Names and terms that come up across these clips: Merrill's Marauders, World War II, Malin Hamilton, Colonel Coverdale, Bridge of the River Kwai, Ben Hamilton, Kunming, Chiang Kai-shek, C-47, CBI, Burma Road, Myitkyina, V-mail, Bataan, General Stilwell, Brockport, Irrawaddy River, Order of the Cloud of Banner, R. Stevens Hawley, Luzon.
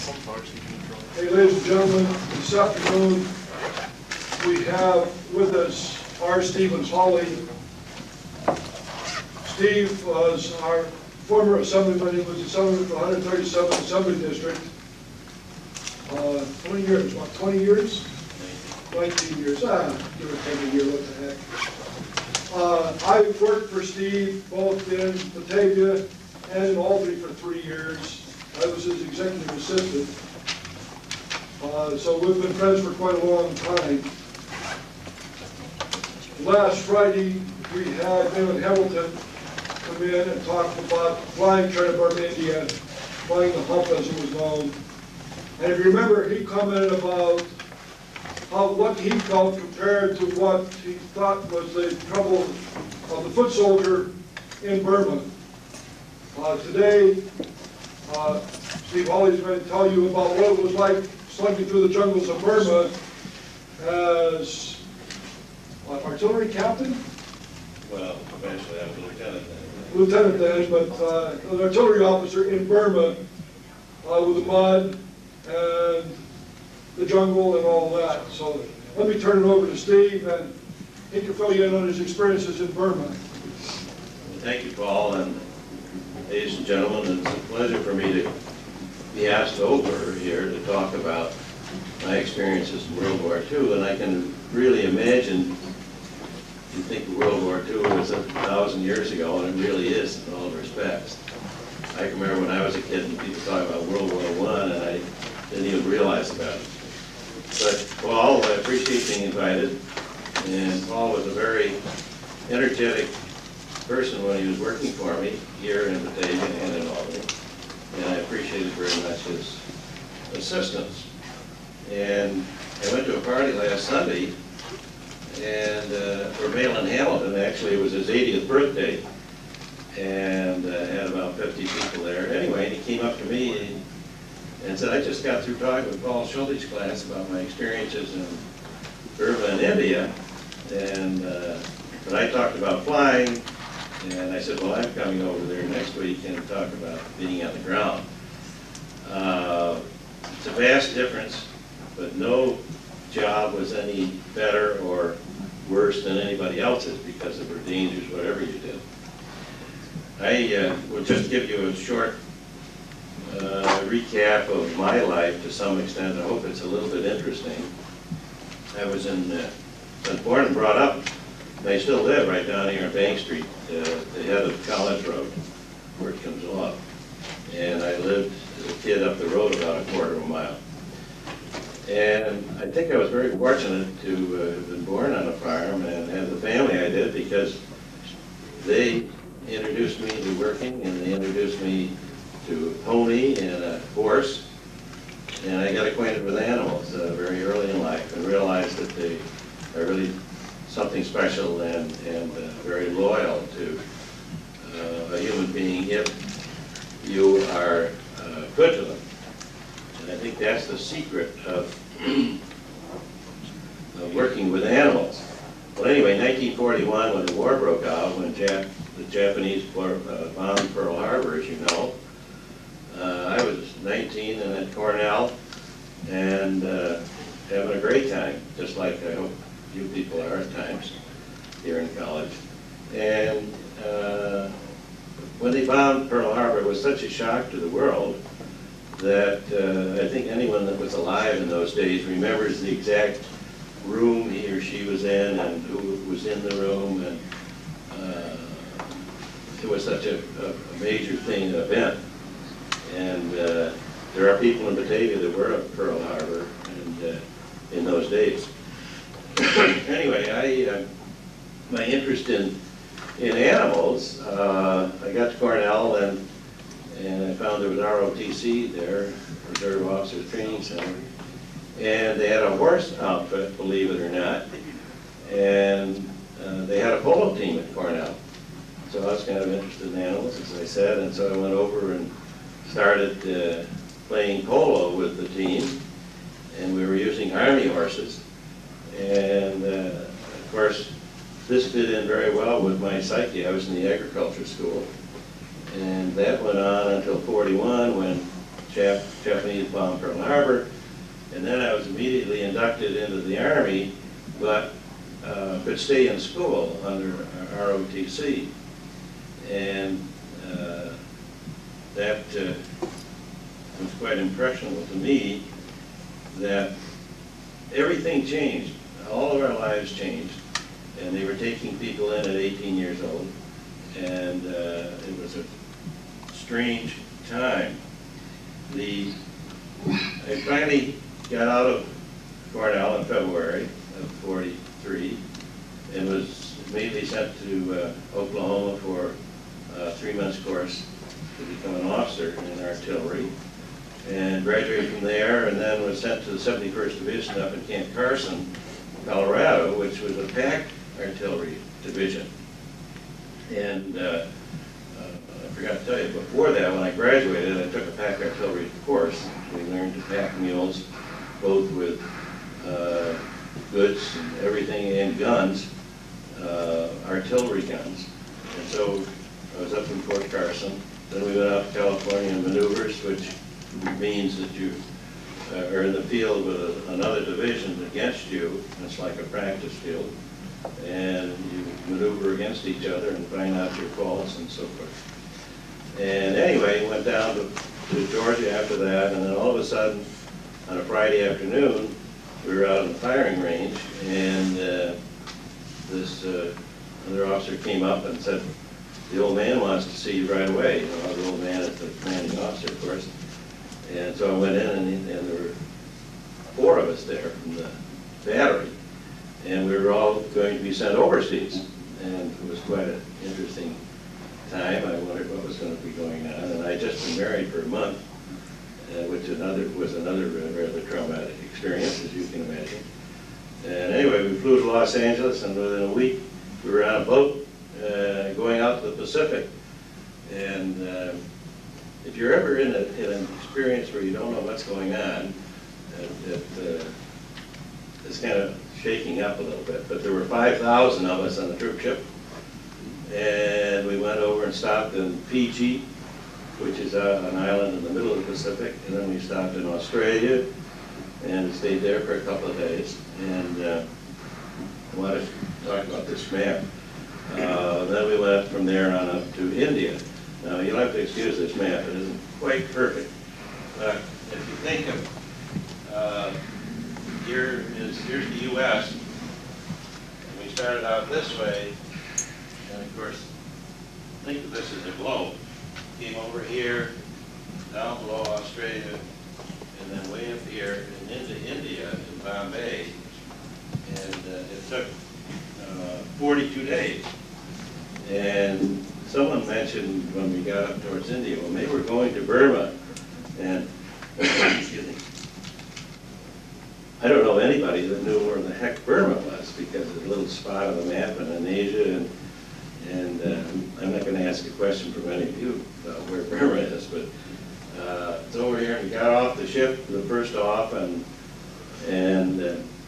some parts you can draw. Hey, ladies and gentlemen, this afternoon we have with us R. Stevens Hawley. Steve was our former assemblyman. He was assemblyman for the 137th Assembly District. 20 years, what, 20 years? 19 years, give or take a year, what the heck. I've worked for Steve both in Batavia and in Albany for 3 years. I was his executive assistant. So we've been friends for quite a long time. Last Friday, we had Ben Hamilton come in and talk about flying China Burma India, flying the hump as it was known. And if you remember, he commented about how what he felt compared to what he thought was the trouble of the foot soldier in Burma. Today, Steve Hawley's going to tell you about what it was like slugging through the jungles of Burma as an artillery captain? Well, eventually I was a lieutenant then. Lieutenant then, but an artillery officer in Burma with the mud and the jungle and all that. So let me turn it over to Steve, and he can fill you in on his experiences in Burma. Well, thank you, Paul, and ladies and gentlemen, it's a pleasure for me to be asked over here to talk about my experiences in World War II, and I can really imagine you think World War II was 1,000 years ago, and it really is in all respects. I can remember when I was a kid and people talking about World War I, and I didn't even realize about it. But Paul, I appreciate being invited, and Paul was a very energetic person when he was working for me here in Batavia and in Albany, and I appreciated very much his assistance. And I went to a party last Sunday, and for Malin Hamilton, actually, it was his 80th birthday, and had about 50 people there. Anyway, and he came up to me and said, I just got through talking with Paul Schulte's class about my experiences in Burma and India, and when I talked about flying, and I said, well, I'm coming over there next week and talk about being on the ground. It's a vast difference, but no job was any better or worse than anybody else's because there were dangers, whatever you did. I will just give you a short recap of my life to some extent. I hope it's a little bit interesting. I was born and brought up, and I still live right down here on Bank Street, the head of College Road, where it comes off. And I lived as a kid up the road about a quarter of a mile. And I think I was very fortunate to have been born on a farm and have the family I did, because they introduced me to working, and they introduced me to a pony and a horse, and I got acquainted with animals very early in life and realized that they are really something special and very loyal to a human being if you are good to them. And I think that's the secret of working with animals. Well, anyway, 1941, when the war broke out, when the Japanese bombed Pearl Harbor, as you know, I was 19 and at Cornell, and having a great time, just like I hope you people are at times here in college. And when they bombed Pearl Harbor, it was such a shock to the world that I think anyone that was alive in those days remembers the exact room he or she was in and who was in the room, and it was such a major thing, an event. And there are people in Batavia that were at Pearl Harbor and in those days. Anyway, my interest in animals, I got to Cornell, and I found there was ROTC there, Reserve Officers Training Center, and they had a horse outfit, believe it or not, and they had a polo team at Cornell. So I was kind of interested in animals, as I said, and so I went over and started playing polo with the team, and we were using army horses. And of course, this fit in very well with my psyche. I was in the agriculture school, and that went on until 41, when Japanese bomb Pearl Harbor, and then I was immediately inducted into the Army, but could stay in school under ROTC. And that was quite impressionable to me, that everything changed. All of our lives changed, and they were taking people in at 18 years old, and it was a strange time. I finally got out of Cornell in February of '43, and was immediately sent to Oklahoma for a 3-month course to become an officer in artillery, and graduated from there, and then was sent to the 71st Division up in Camp Carson, Colorado, which was a pack artillery division. And I forgot to tell you, before that, when I graduated, I took a pack artillery course. We learned to pack mules, both with goods and everything, and guns, artillery guns. And so I was up in Fort Carson. Then we went out to California in maneuvers, which means that you are in the field with another division against you. It's like a practice field, and you maneuver against each other and find out your faults and so forth. And anyway, went down to Georgia after that, and then all of a sudden, on a Friday afternoon, we were out on the firing range, and this other officer came up and said, "The old man wants to see you right away." You know, the old man is the commanding officer, of course. And so I went in, and there were 4 of us there from the battery, and we were all going to be sent overseas. And it was quite an interesting time. I wondered what was going to be going on. And I had just been married for a month, which was another rather traumatic experience, as you can imagine. And anyway, we flew to Los Angeles, and within a week, we were on a boat going out to the Pacific. And if you're ever in an experience where you don't know what's going on, it's kind of shaking up a little bit. But there were 5,000 of us on the troop ship, and we went over and stopped in Fiji, which is an island in the middle of the Pacific, and then we stopped in Australia and stayed there for a couple of days. And I want to talk about this map. Then we went from there on up to India. Now, you'll have to excuse this map. It isn't quite perfect. But if you think of, here's the U.S., and we started out this way, and of course, think of this as a globe. Came over here, down below Australia, and then way up here, and into India, in Bombay, and it took 42 days. And someone mentioned when we got up towards India, well, maybe we're going to Burma, and excuse me, I don't know anybody that knew where the heck Burma was, because it's a little spot on the map and in Asia, and I'm not going to ask a question from any of you about where Burma is, but it's over here, and we got off the ship, the first off, and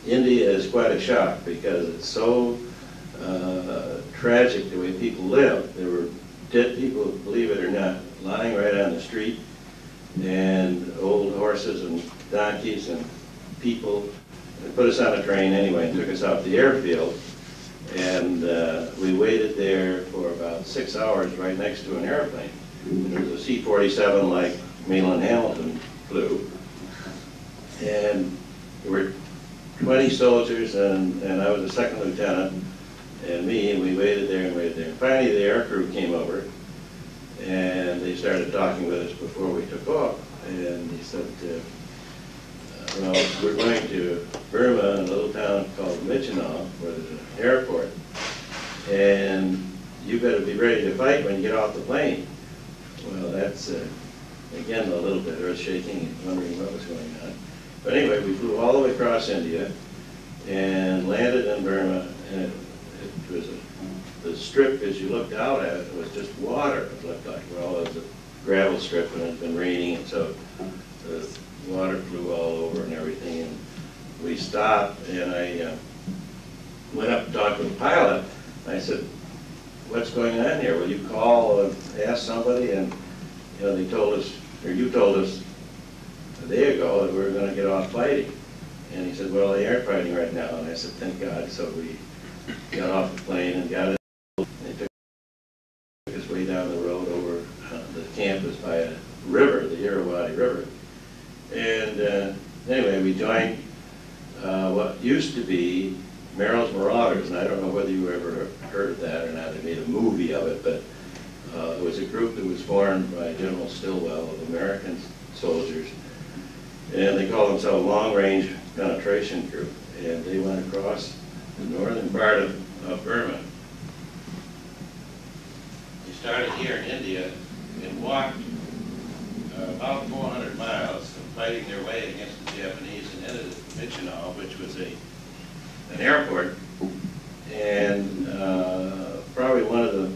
India is quite a shock, because it's so tragic the way people lived. There were dead people, believe it or not, lying right on the street, and old horses and donkeys and people. They put us on a train anyway and took us off the airfield, and we waited there for about 6 hours right next to an airplane. And it was a C-47 like Malin Hamilton flew, and there were 20 soldiers, and I was a second lieutenant, and me, and we waited there and waited there. Finally, the air crew came over, and they started talking with us before we took off. And he said, well, we're going to Burma, a little town called Myitkyina, where there's an airport, and you better be ready to fight when you get off the plane. Well, that's, again, a little bit earth shaking and wondering what was going on. But anyway, we flew all the way across India and landed in Burma. And it was the strip, as you looked out at it, was just water. It looked like, well, it was a gravel strip, and it had been raining, and so the water flew all over and everything. And we stopped, and I went up to talk to the pilot. I said, "What's going on here? Will you call and ask somebody?" And you know, they told us, or you told us, day ago that we were going to get on fighting. And he said, well, they aren't fighting right now. And I said, thank God. So we got off the plane and got it. And they took us way down the road over the campus by a river, the Irrawaddy River. And anyway, we joined what used to be Merrill's Marauders. And I don't know whether you ever heard of that or not. They made a movie of it. But it was a group that was formed by General Stilwell of American soldiers. And they called themselves Long Range Penetration Group. And they went across the northern part of Burma. They started here in India and walked about 400 miles fighting their way against the Japanese and ended at Myitkyina, which was an airport. And probably one of the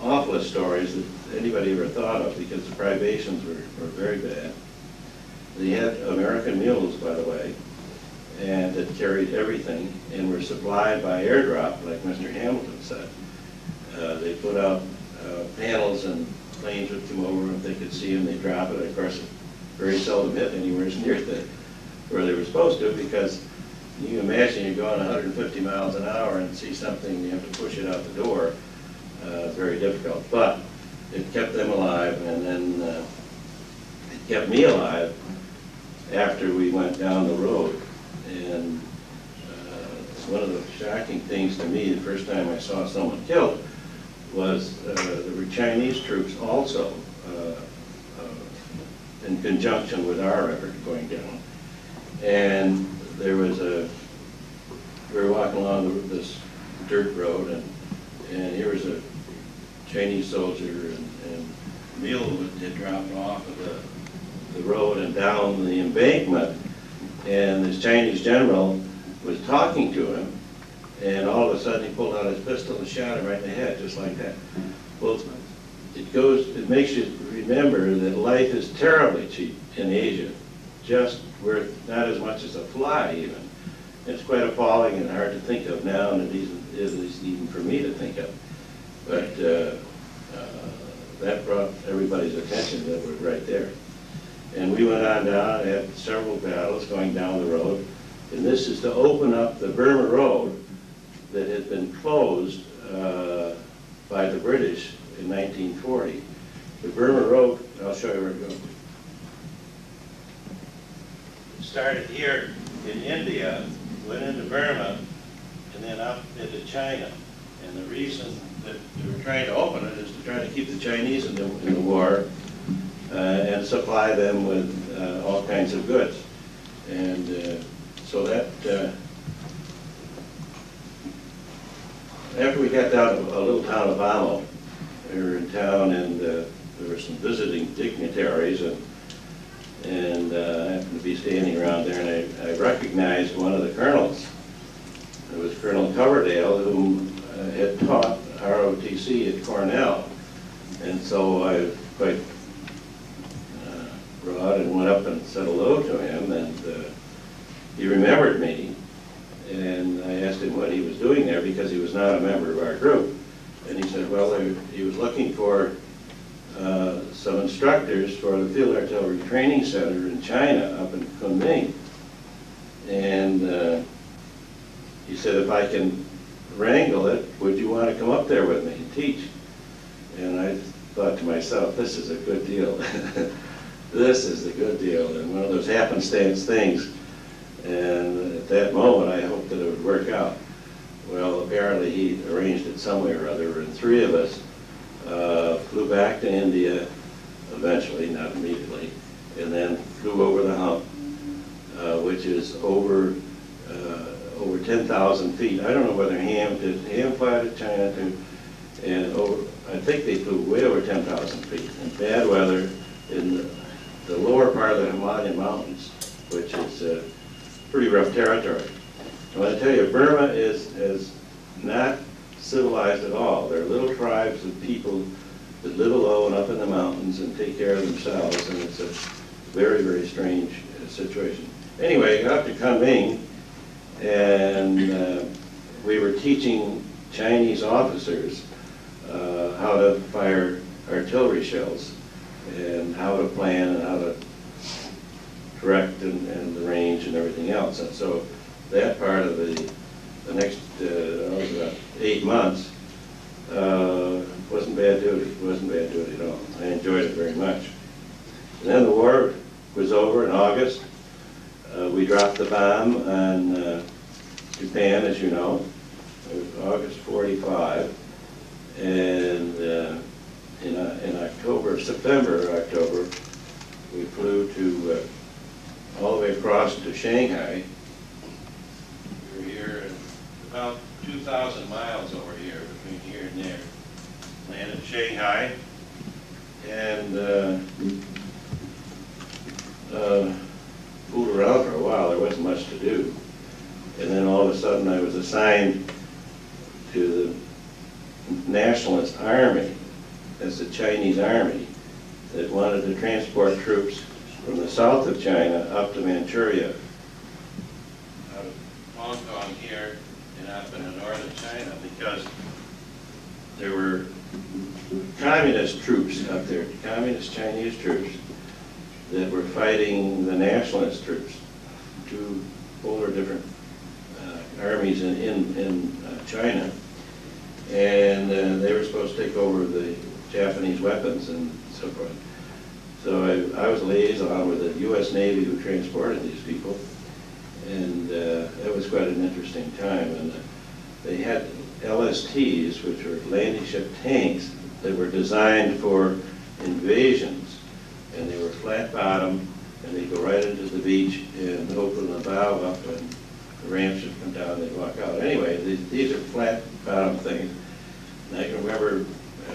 awfulest stories that anybody ever thought of, because the privations were very bad. They had American mules, by the way, and that carried everything, and were supplied by airdrop, like Mr. Hamilton said. They put out panels, and planes would come over if they could see them. They drop it. Of course, very seldom hit anywhere near where they were supposed to, because you can imagine you're going 150 miles an hour and see something, and you have to push it out the door. Very difficult, but it kept them alive, and then it kept me alive after we went down the road. And one of the shocking things to me, the first time I saw someone killed, was there were Chinese troops also in conjunction with our effort going down. And there was we were walking along this dirt road, and here was a Chinese soldier, and the mule had dropped off of the road and down the embankment. And this Chinese general was talking to him, and all of a sudden he pulled out his pistol and shot him right in the head, just like that. Well, it makes you remember that life is terribly cheap in Asia, just worth not as much as a fly even. It's quite appalling and hard to think of now, and it is even for me to think of. But that brought everybody's attention that we're right there. And we went on down and had several battles going down the road. And this is to open up the Burma Road that had been closed by the British in 1940. The Burma Road, I'll show you where it goes. It started here in India, went into Burma, and then up into China. And the reason that they were trying to open it is to try to keep the Chinese in the war and supply them with all kinds of goods. And so that, after we got down to a little town of Amo, we were in town, and there were some visiting dignitaries, and I happened to be standing around there, and I recognized one of the colonels. It was Colonel Coverdale, whom had taught ROTC at Cornell. And so I was quite broad and went up and said hello to him, and he remembered me. And I asked him what he was doing there, because he was not a member of our group. And he said, well, he was looking for some instructors for the Field Artillery Training Center in China, up in Kunming. And he said, if I can wrangle it, would you want to come up there with me and teach? And I thought to myself, this is a good deal. This is a good deal, and one of those happenstance things. And at that moment, I hoped that it would work out. Well, apparently he arranged it some way or other, and three of us flew back to India eventually, not immediately, and then flew over the hump, which is over 10,000 feet. I don't know whether Ham fly to China too, and over, I think they flew way over 10,000 feet in bad weather in the lower part of the Himalayan mountains, which is pretty rough territory. I want to tell you, Burma is not civilized at all. They're little tribes of people that live alone up in the mountains and take care of themselves, and it's a very, very strange situation. Anyway, I got to Kunming, and we were teaching Chinese officers how to fire artillery shells, and how to plan, and how to direct and the range and everything else. And so that part of the next, about 8 months, wasn't bad duty. It wasn't bad duty at all. I enjoyed it very much. And then the war was over in August. We dropped the bomb on Japan, as you know. It was August 45. And in September or October, we flew to all the way across to Shanghai. We were here about 2,000 miles over here, between here and there. Landed in Shanghai, and fooled around for a while. There wasn't much to do. And then all of a sudden I was assigned to the Nationalist Army. That's the Chinese Army that wanted to transport troops from the south of China up to Manchuria. Out of Hong Kong here and up into northern China, because there were communist troops up there, communist Chinese troops that were fighting the nationalist troops, two polar different armies in China. And they were supposed to take over the Japanese weapons and so forth. So I was a liaison with the U.S. Navy who transported these people, and that was quite an interesting time. And they had LSTs, which were landing ship tanks that were designed for invasions, and they were flat bottom, and they go right into the beach and open the bow up, and the ramps would come down, and they'd walk out. Anyway, these are flat bottom things. And I can remember an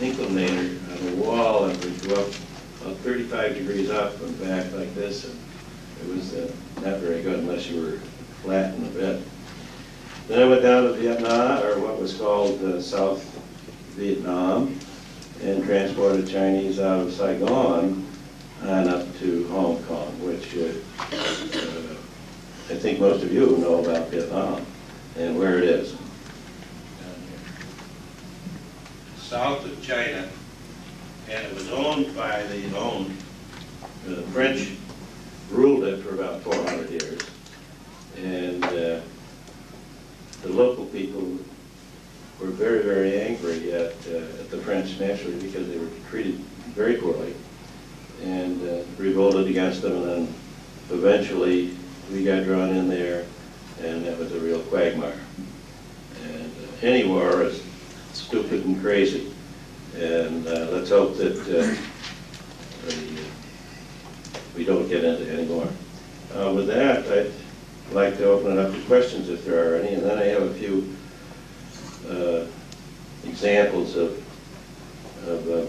inclinator on the wall, and we'd go up about 35 degrees up and back like this, and it was not very good unless you were flat in the bed. Then I went down to Vietnam, or what was called South Vietnam, and transported Chinese out of Saigon on up to Hong Kong, which I think most of you know about Vietnam and where it is. South of China, and it was owned by the French ruled it for about 400 years, and the local people were very, very angry at the French, naturally, because they were treated very poorly, and revolted against them. And then eventually we got drawn in there, and that was a real quagmire. And any war is stupid and crazy. And let's hope that we don't get into any more. With that, I'd like to open it up to questions if there are any, and then I have a few examples of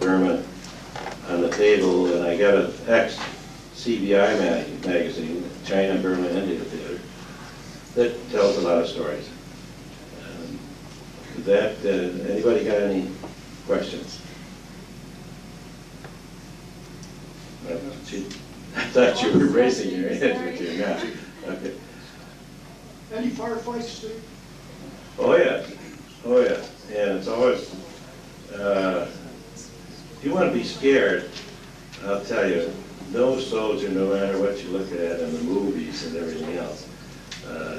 Burma on the table, and I got an ex-CBI magazine, China, Burma, India Theater, that tells a lot of stories. Anybody got any questions? I thought you were raising your hand, but you're not. Okay. Any firefights, Steve? Oh yeah, oh yeah, and it's always, if you want to be scared, I'll tell you, no soldier, no matter what you look at in the movies and everything else,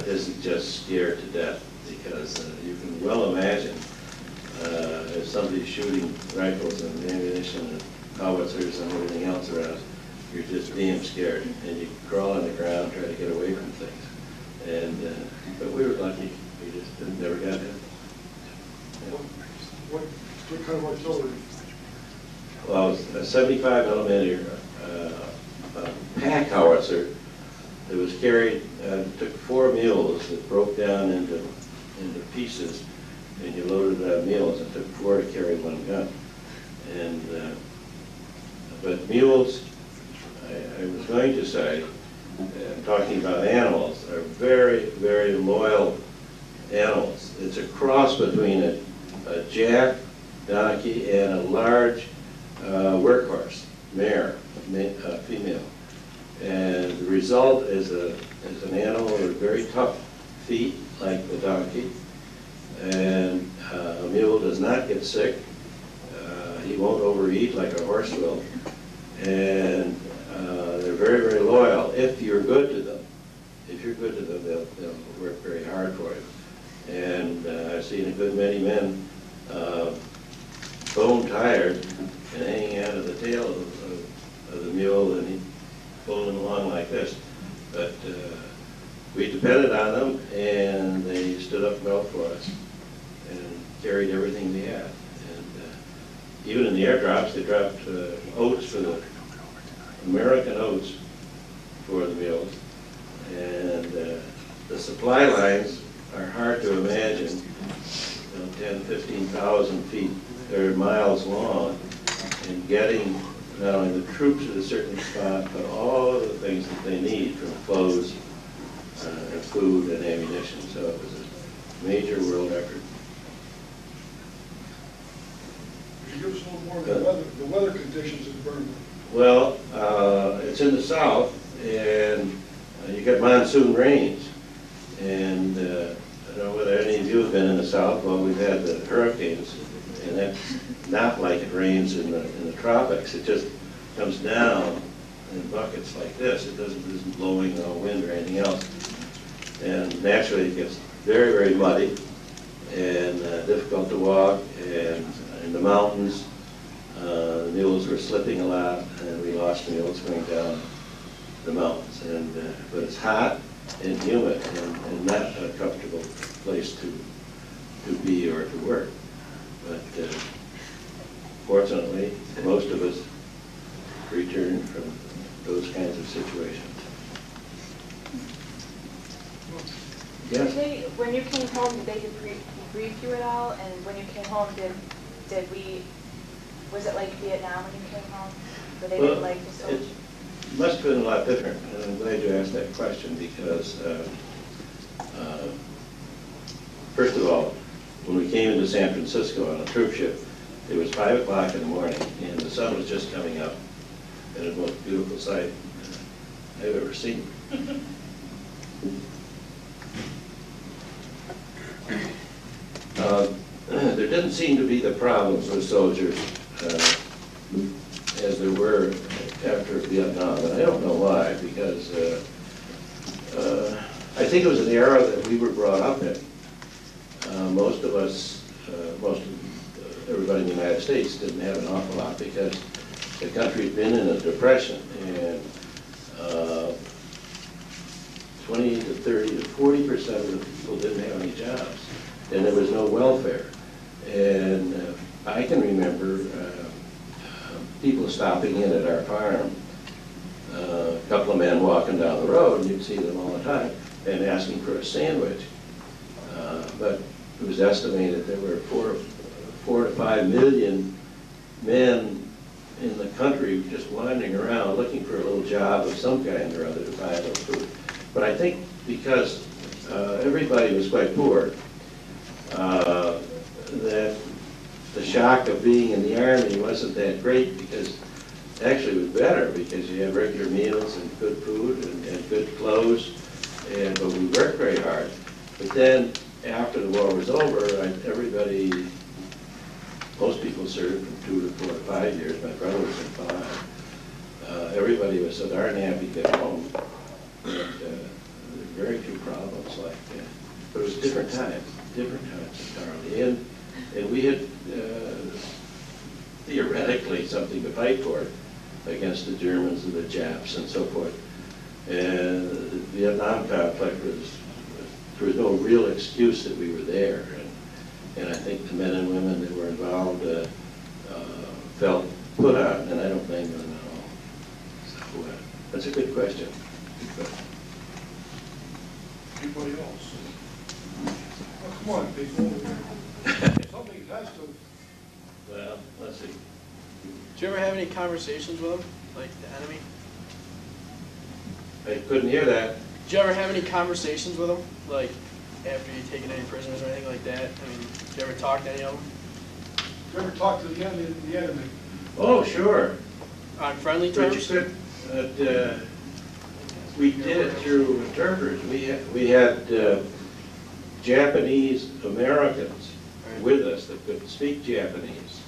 isn't just scared to death, because you can well imagine if somebody's shooting rifles and ammunition and howitzers and everything else around, you're just damn scared, and you crawl on the ground, try to get away from things, and but we were lucky. We just never got there. Yeah. What kind of artillery? Well, it was a 75 millimeter pack howitzer that was carried. It took 4 mules that broke down into pieces, and you loaded it on mules. It took 4 to carry 1 gun. And but mules, I was going to say, I'm talking about animals, are very, very loyal animals. It's a cross between a jack, donkey, and a large workhorse, mare, female. And the result is an animal with very tough feet, like the donkey. And a mule does not get sick. He won't overeat like a horse will. And they're they're very, very loyal if you're good to them. If you're good to them, they'll work very hard for you. And I've seen a good many men bone tired and hanging out of the tail of the mule, and he'd pull them along like this. But we depended on them, and they stood up well for us and carried everything they had. And even in the airdrops, they dropped oats for the American oats for the mules. And the supply lines are hard to imagine, 10, 15,000 feet or miles long, and getting not only the troops at a certain spot, but all the things that they need, from clothes, and food, and ammunition. So it was a major world effort. Could you give us a little more of the weather conditions in Burma? Well, it's in the south, and you get monsoon rains. And I don't know whether any of you have been in the south. Well, we've had the hurricanes, and that's not like it rains in the tropics. It just comes down in buckets like this. It isn't blowing no wind or anything else. And naturally, it gets very, very muddy and difficult to walk. And in the mountains, the mules were slipping a lot, and we lost the mules going down the mountains. And but it's hot and humid, and not a comfortable place to be or to work. But fortunately, most of us return from those kinds of situations. Yes? When you came home, did they debrief you at all? And when you came home, did we? Was it like Vietnam when you came home? Where they didn't like you so much? It must have been a lot different. And I'm glad you asked that question, because first of all, when we came into San Francisco on a troop ship, it was 5 o'clock in the morning, and the sun was just coming up, and it was the most beautiful sight I've ever seen. There didn't seem to be the problems with soldiers as there were after Vietnam, and I don't know why, because I think it was an era that we were brought up in. Most of us, everybody in the United States didn't have an awful lot, because the country had been in a depression, and 20 to 30 to 40% of the people didn't have any jobs, and there was no welfare. And I can remember people stopping in at our farm, a couple of men walking down the road, and you'd see them all the time, and asking for a sandwich. But it was estimated there were 4 to 5 million men in the country just wandering around looking for a little job of some kind or other to buy a little food. But I think because everybody was quite poor, that the shock of being in the Army wasn't that great, because actually it was better, because you had regular meals and good food and good clothes, but we worked very hard. But then, after the war was over, most people served from 2 to 4 to 5 years. My brother was in 5. Everybody was so darn happy to get home. And, there were very few problems like that. But it was different times entirely. And we had theoretically something to fight for against the Germans and the Japs and so forth. And the Vietnam conflict was. There was no real excuse that we were there, and I think the men and women that were involved felt put on, and I don't blame them at all. So that's a good question. Anybody else? Oh, come on, people. Something has to. Well, let's see. Do you ever have any conversations with them, like the enemy? I couldn't hear that. Did you ever have any conversations with them, like after you'd taken any prisoners or anything like that? I mean, did you ever talk to any of them? Did you ever talk to the enemy? Oh, sure. On friendly terms? But we did through interpreters. We had Japanese Americans with us that could speak Japanese.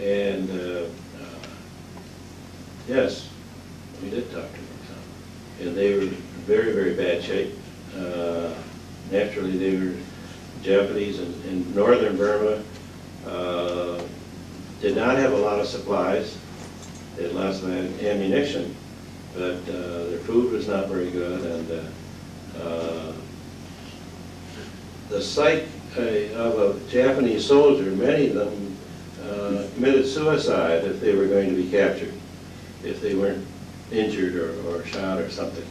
And yes, we did talk to them. and they were in very, very bad shape. Naturally, they were Japanese in northern Burma, did not have a lot of supplies. They had lots of ammunition, but their food was not very good, and the sight of a Japanese soldier, many of them committed suicide if they were going to be captured, if they weren't injured or shot or something.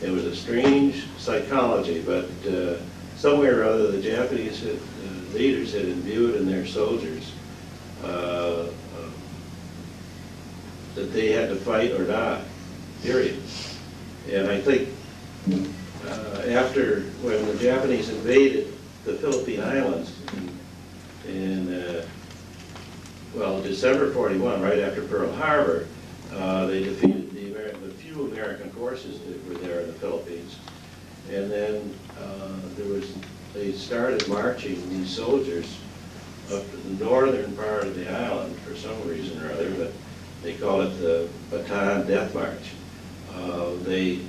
It was a strange psychology, but somewhere or other the Japanese had, leaders had imbued in their soldiers that they had to fight or die, period. And I think after, when the Japanese invaded the Philippine Islands in well, December 41, right after Pearl Harbor, they defeated the few American forces that were there in the Philippines. And then they started marching these soldiers up to the northern part of the island for some reason or other, but they call it the Bataan Death March. They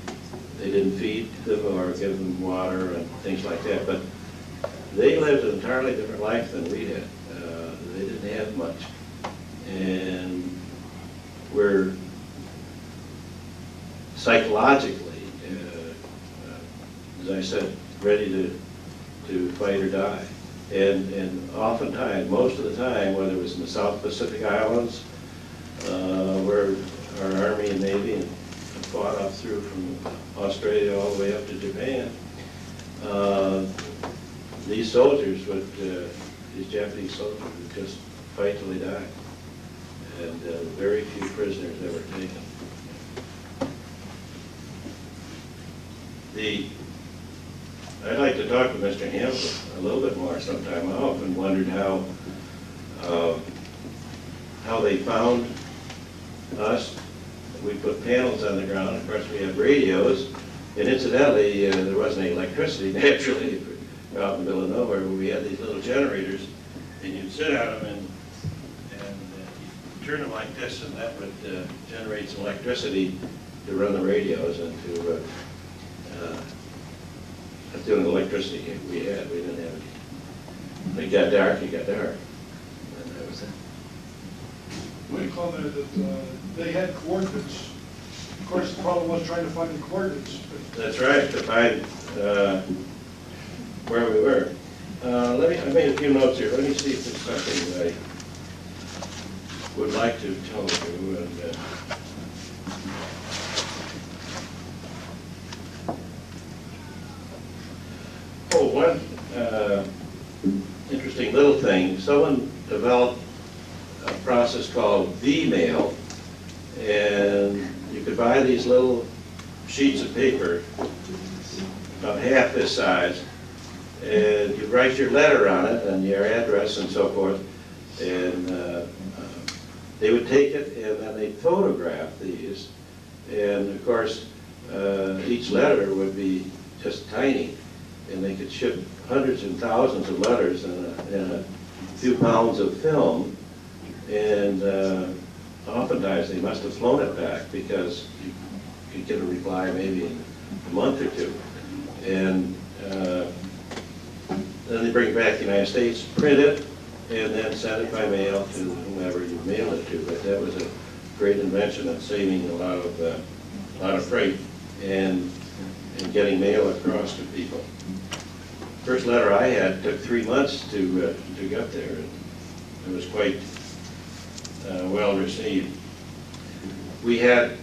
didn't feed them or give them water and things like that, but they lived an entirely different life than we did. They didn't have much, and were psychologically, as I said, ready to fight or die. And oftentimes, most of the time, whether it was in the South Pacific Islands, where our Army and Navy and fought up through from Australia all the way up to Japan, these soldiers would, these Japanese soldiers would just fight till they died. And very few prisoners ever taken. I'd like to talk to Mr. Hamilton a little bit more sometime. I often wondered how they found us. We put panels on the ground. Of course, we have radios. And incidentally, there wasn't any electricity, naturally, out in the middle of nowhere, where we had these little generators. And you'd sit on them and turn them like this, and that would generate some electricity to run the radios and to... that's the only electricity we had. We didn't have any. When it got dark, it got dark. And that was it. We commented that they had coordinates. Of course, the problem was trying to find the coordinates. That's right, to find where we were. I made a few notes here. Let me see if there's something I would like to tell you. And, one interesting little thing, someone developed a process called V-mail, and you could buy these little sheets of paper about half this size, and you write your letter on it and your address and so forth, and they would take it and then they'd photograph these, and of course each letter would be just tiny. And they could ship hundreds and thousands of letters and a few pounds of film. And oftentimes they must have flown it back, because you could get a reply maybe in a month or two. And then they bring it back to the United States, print it, and then send it by mail to whomever you mail it to. But that was a great invention in saving a lot of freight and getting mail across to people. First letter I had took 3 months to get there, and it was quite well received. We had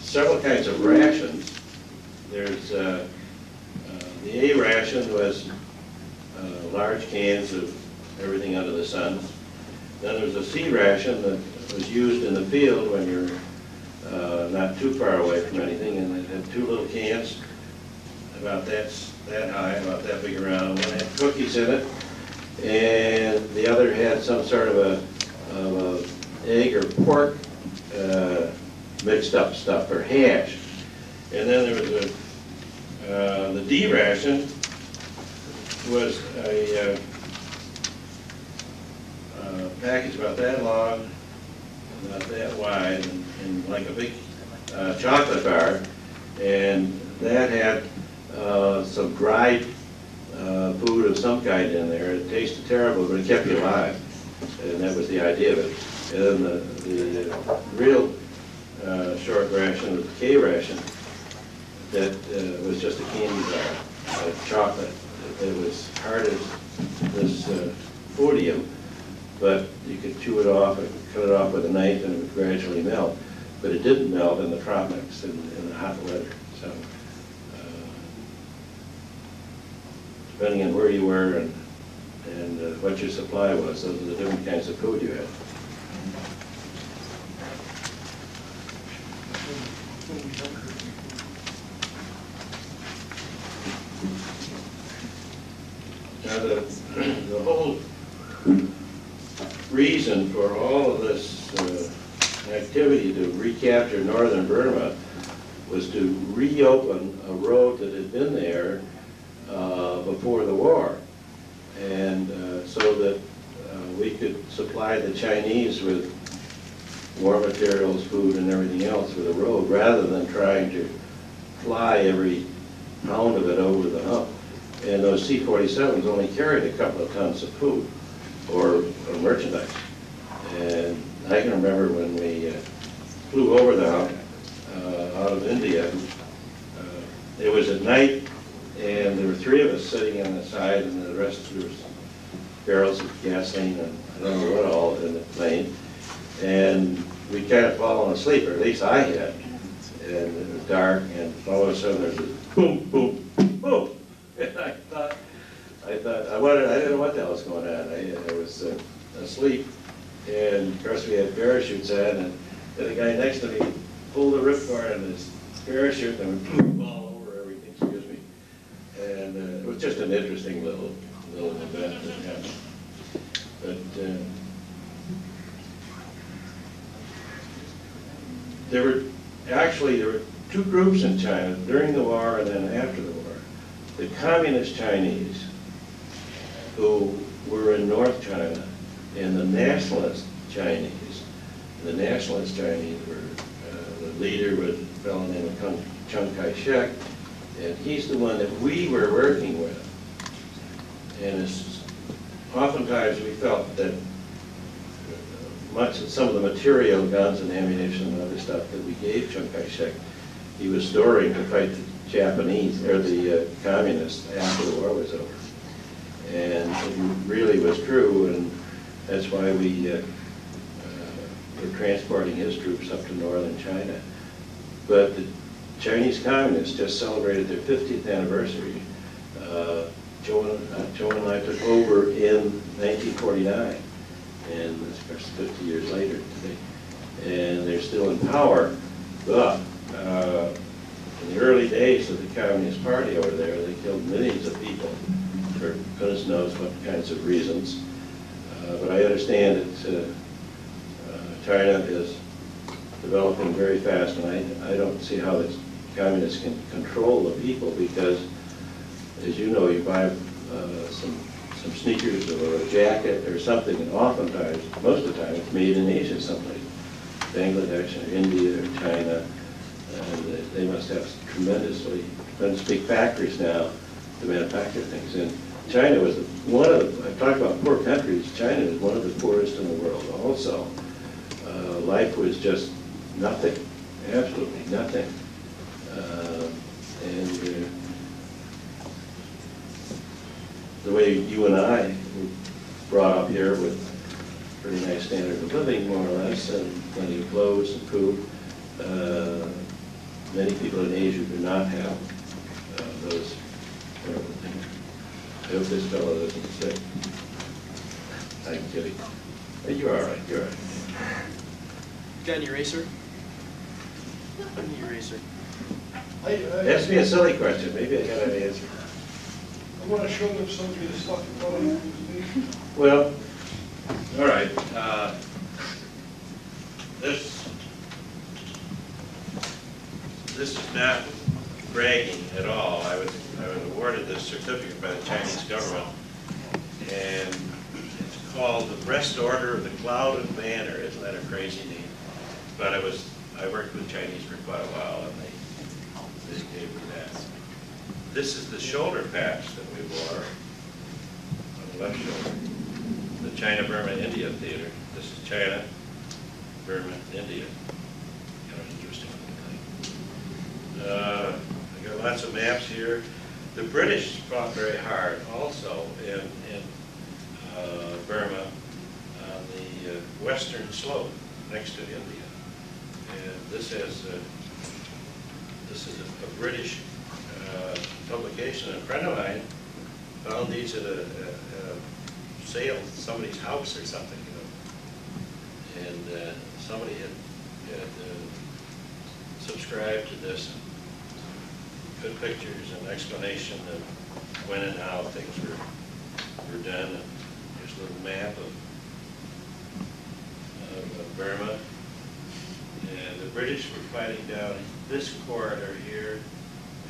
several kinds of rations. There's the A ration was large cans of everything under the sun. Then there's the C ration that was used in the field when you're not too far away from anything, and it had two little cans. About that high, about that big around. One had cookies in it, and the other had some sort of a egg or pork mixed up stuff or hash. And then there was the D ration was a package about that long, about that wide, and like a big chocolate bar. and that had some dried food of some kind in there. It tasted terrible, but it kept you alive, and that was the idea of it. And then the real short ration was the K ration, that was just a candy bar, a chocolate. It was hard as this podium, but you could chew it off and cut it off with a knife, and it would gradually melt. But it didn't melt in the tropics in the hot weather. So, depending on where you were and what your supply was, those are the different kinds of food you had. Now, the whole reason for all of this activity to recapture northern Burma was to reopen a road that had been there before the war, and so that we could supply the Chinese with war materials, food, and everything else with a road, rather than trying to fly every pound of it over the hump. And those C-47s only carried a couple of tons of food or merchandise. And I can remember when we flew over the hump out of India, it was at night, and there were three of us sitting on the side, and the rest of us barrels of gasoline and I don't know what all in the plane. And we kind of fallen asleep, or at least I had. And it was dark, and all of a sudden there's a boom, boom, boom. And I didn't know what the hell was going on. I was asleep, and of course we had parachutes on, and then the guy next to me pulled the ripcord on his parachute, and it would fall over everything, excuse me. And it was just an interesting little event that happened. But there were two groups in China during the war and then after the war. The communist Chinese, who were in North China, and the nationalist Chinese. The nationalist Chinese were, the leader was a fellow named Chiang Kai-shek, and he's the one that we were working with. And it's, oftentimes we felt that much of some of the material, guns and ammunition and other stuff that we gave Chiang Kai-shek, he was storing to fight the Japanese, or the communists, after the war was over. And it really was true, and that's why we were transporting his troops up to northern China. But the Chinese communists just celebrated their 50th anniversary. Joe and I took over in 1949, and of course 50 years later today. And they're still in power, but in the early days of the Communist Party over there, they killed millions of people for goodness knows what kinds of reasons. But I understand that China is developing very fast, and I don't see how the communists can control the people, because, as you know, you buy some sneakers or a jacket or something, and oftentimes, most of the time, it's made in Asia someplace, Bangladesh or India or China. They must have tremendous big factories now to manufacture things. And China was I've talked about poor countries, China is one of the poorest in the world also. Life was just nothing, absolutely nothing. And the way you and I were brought up here with pretty nice standard of living, more or less, and plenty of clothes and food. Many people in Asia do not have those terrible things. I hope this fellow doesn't say. I'm kidding. You're all right, you're all right. Got an eraser? An eraser. Ask me a silly question. Maybe I got an answer. I want to show them something that's not going on. Well, all right. This is not bragging at all. I was awarded this certificate by the Chinese government, and it's called the Breast Order of the Cloud of Banner. Isn't that a crazy name? But I worked with Chinese for quite a while, and they gave me that. This is the shoulder patch that we wore on the left shoulder. The China, Burma, India theater. This is China, Burma, India. Kind of interesting thing. I got lots of maps here. The British fought very hard also in Burma on the western slope next to India. And this is a British publication. A friend of mine found these at a sale at somebody's house or something, you know. And somebody had subscribed to this. Good pictures and explanation of when and how things were done. And here's a little map of Burma. And the British were fighting down this corridor here.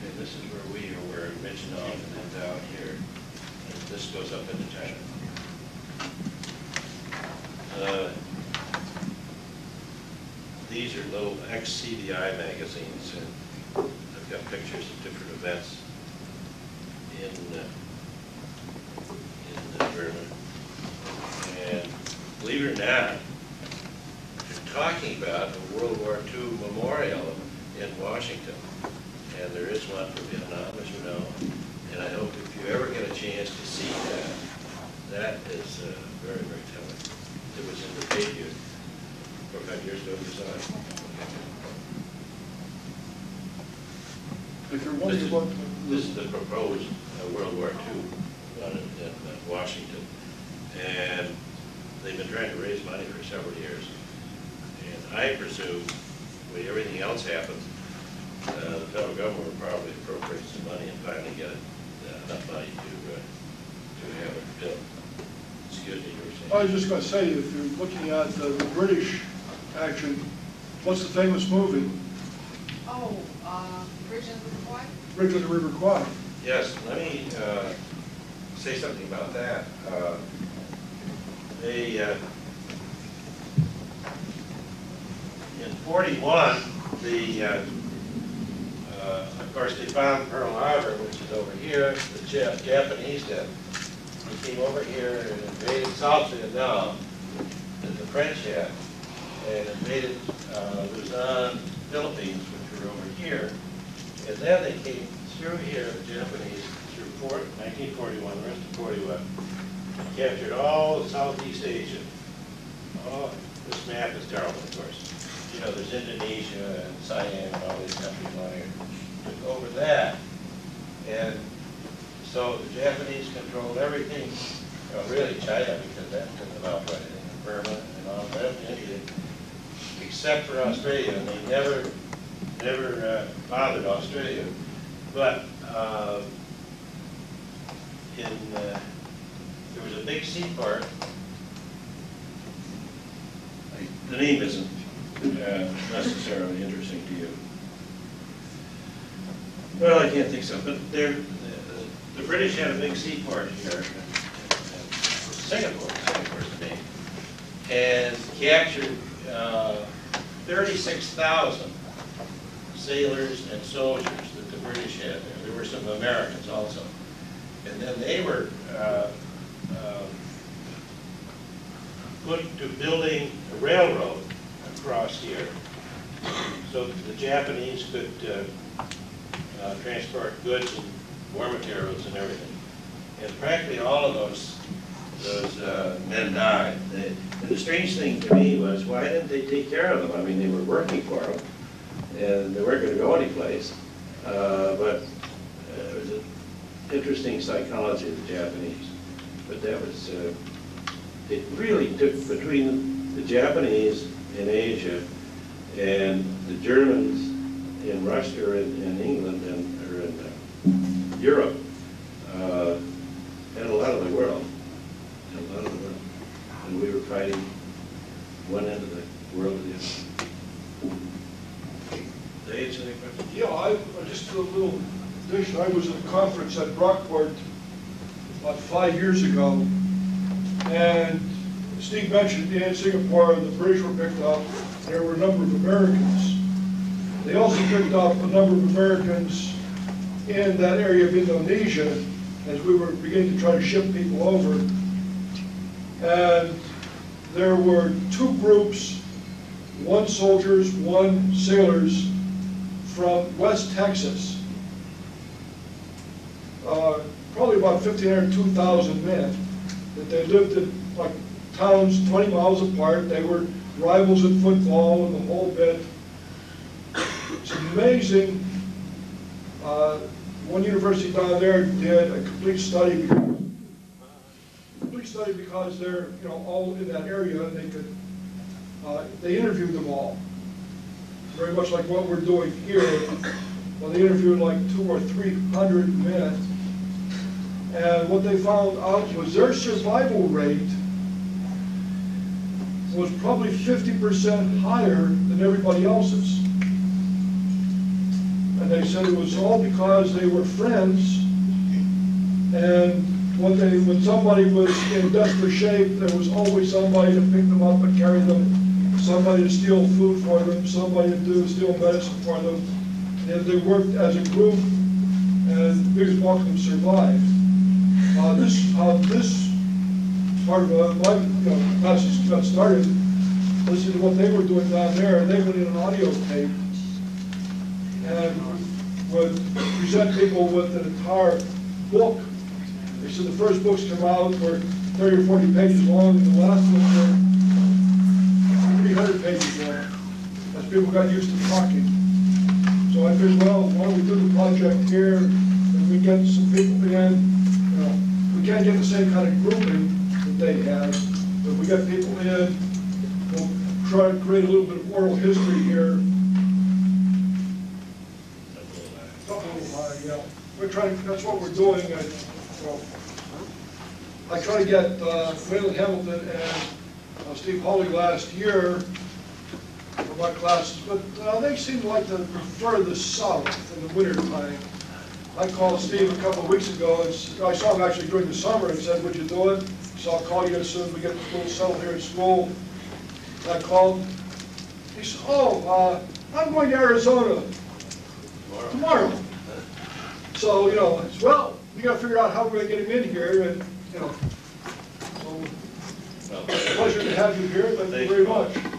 And this is where we were mentioned off, and then down here. And this goes up into China. These are little ex-CDI magazines. And I've got pictures of different events in Burma. And believe it or not, they're talking about a World War II memorial in Washington. And there is one for Vietnam, as you know. And I hope if you ever get a chance to see that, that is very, very telling. It was in the paper 4 or 5 years ago. If you're wondering what this is the proposed World War II one in Washington, and they've been trying to raise money for several years. And I presume when everything else happens, the federal government will probably appropriate some money and finally get enough money to have it built. Excuse me, you were saying. I was just going to say, if you're looking at the British action, what's the famous movie? Oh, Bridge of the River Kwai? Bridge of the River Kwai. Yes, let me say something about that. In 41, the of course, they found Pearl Harbor, which is over here, the Japanese did. They came over here and invaded South Vietnam, that the French had, and invaded Luzon, Philippines, which were over here. And then they came through here, the Japanese, through 1941, the rest of 41, and captured all of Southeast Asia. Oh, this map is terrible, of course. You know, there's Indonesia and Siam and all these countries on here. Took over that. And so the Japanese controlled everything. Well, really China, because that couldn't amount to anything. Burma and all that, India, except for Australia. And they never bothered Australia. But there was a big seaport. The name isn't necessarily interesting to you. Well, I can't think so, but the British had a big seaport here, Singapore's the name, and captured 36,000 sailors and soldiers that the British had there. There were some Americans also. And then they were put to building a railroad across here, so that the Japanese could transport goods and war materials and everything. And practically all of those men died. And the strange thing to me was, why didn't they take care of them? I mean, they were working for them, and they weren't going to go anyplace. But it was an interesting psychology of the Japanese. But that was, it really took between the Japanese in Asia and the Germans in Russia and England and or in Europe and a lot of the world. And a lot of the world. And we were fighting one end of the world to the other. Dave, any questions? Yeah, I just a little addition. I was at a conference at Brockport about 5 years ago, and Steve mentioned in Singapore the British were picked up. There were a number of Americans. They also picked up a number of Americans in that area of Indonesia as we were beginning to try to ship people over. And there were two groups, one soldiers, one sailors, from West Texas, probably about 1,500, 2,000 men, that they lived in like towns 20 miles apart. They were rivals in football and the whole bit. It's amazing. One university down there did a complete study because they're, you know, all in that area, and they could they interviewed them all, very much like what we're doing here. Well, they interviewed like 200 or 300 men, and what they found out was their survival rate was probably 50% higher than everybody else's. And they said it was all because they were friends, and when somebody was in desperate shape, there was always somebody to pick them up and carry them, somebody to steal food for them, somebody to steal medicine for them. And they worked as a group, and the biggest bulk of them survived. This part of my passage got started. This is what they were doing down there, and they went in an audio tape and would present people with an entire book. They said the first books come out were 30 or 40 pages long, and the last ones were 300 pages long, as people got used to talking. So I figured, well, why don't we do the project here, and we get some people in. We can't get the same kind of grouping that they have, but we got people in. We'll try to create a little bit of oral history here. We're trying. That's what we're doing. I try to get Malin Hamilton and Steve Hawley last year for my classes, but they seem to like to prefer the south in the winter time. I called Steve a couple of weeks ago, and I saw him actually during the summer, and said, "Would you do it?" So I'll call you as soon as we get the little settled here at school. And I called. He said, "Oh, I'm going to Arizona tomorrow." So you know, well, we got to figure out how we're going to get him in here, and you know. So, pleasure to have you here. Thank you very much.